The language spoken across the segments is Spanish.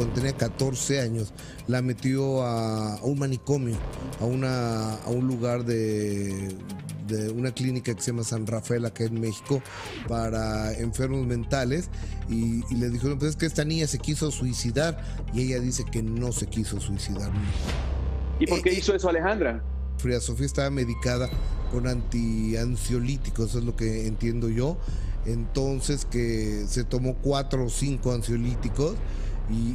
cuando tenía 14 años, la metió a un manicomio, a un lugar de una clínica que se llama San Rafael acá en México para enfermos mentales, y le dijeron, pues es que esta niña se quiso suicidar, y ella dice que no se quiso suicidar. ¿Y por qué hizo eso Alejandra? Frida Sofía estaba medicada con ansiolíticos, eso es lo que entiendo yo. Entonces que se tomó 4 o 5 ansiolíticos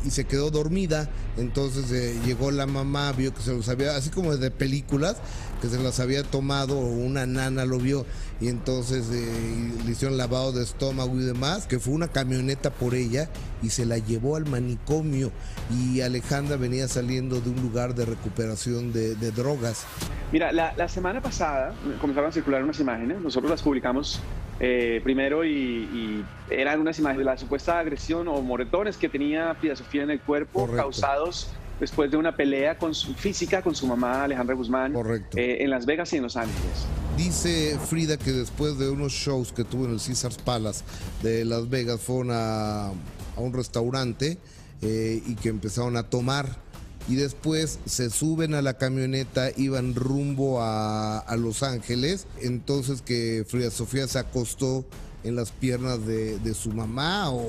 y se quedó dormida. Entonces llegó la mamá, vio que se los había, así como de películas, que se las había tomado, una nana lo vio, y entonces le hicieron lavado de estómago y demás, que fue una camioneta por ella y se la llevó al manicomio, y Alejandra venía saliendo de un lugar de recuperación de drogas. Mira, la semana pasada comenzaron a circular unas imágenes, nosotros las publicamos primero, y eran unas imágenes de la supuesta agresión o moretones que tenía Frida Sofía en el cuerpo. Correcto. Causados después de una pelea física con su mamá Alejandra Guzmán. Correcto. En Las Vegas y en Los Ángeles. Dice Frida que después de unos shows que tuvo en el Caesars Palace de Las Vegas fueron a un restaurante y que empezaron a tomar, y después se suben a la camioneta, iban rumbo a Los Ángeles. Entonces que Frida Sofía se acostó en las piernas de su mamá o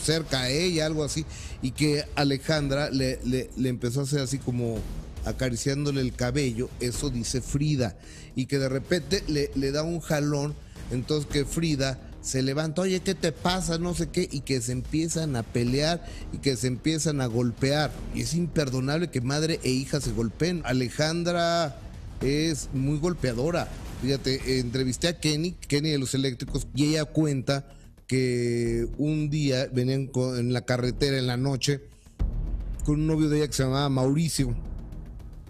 cerca a ella, algo así, y que Alejandra le empezó a hacer así como acariciándole el cabello, eso dice Frida, y que de repente le da un jalón. Entonces que Frida se levanta, oye, ¿qué te pasa? No sé qué, y que se empiezan a pelear y que se empiezan a golpear. Y es imperdonable que madre e hija se golpeen. Alejandra es muy golpeadora. Fíjate, entrevisté a Kenny de los Eléctricos, y ella cuenta que un día venían en la carretera en la noche con un novio de ella que se llamaba Mauricio,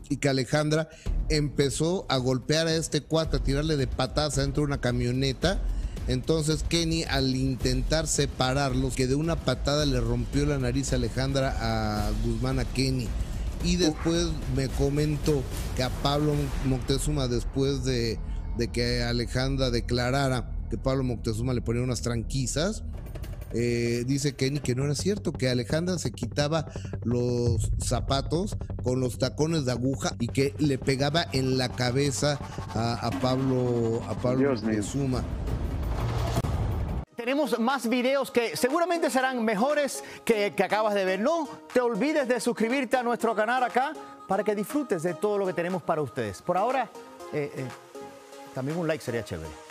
y que Alejandra empezó a golpear a este cuate, a tirarle de patadas dentro de una camioneta. Entonces Kenny, al intentar separarlos, que de una patada le rompió la nariz a Alejandra a Guzmán a Kenny. Y después me comentó que a Pablo Moctezuma, después de que Alejandra declarara que Pablo Moctezuma le ponía unas tranquisas, dice Kenny que no era cierto, que Alejandra se quitaba los zapatos con los tacones de aguja y que le pegaba en la cabeza a Pablo Moctezuma. Tenemos más videos que seguramente serán mejores que acabas de ver. No te olvides de suscribirte a nuestro canal acá para que disfrutes de todo lo que tenemos para ustedes. Por ahora, también un like sería chévere.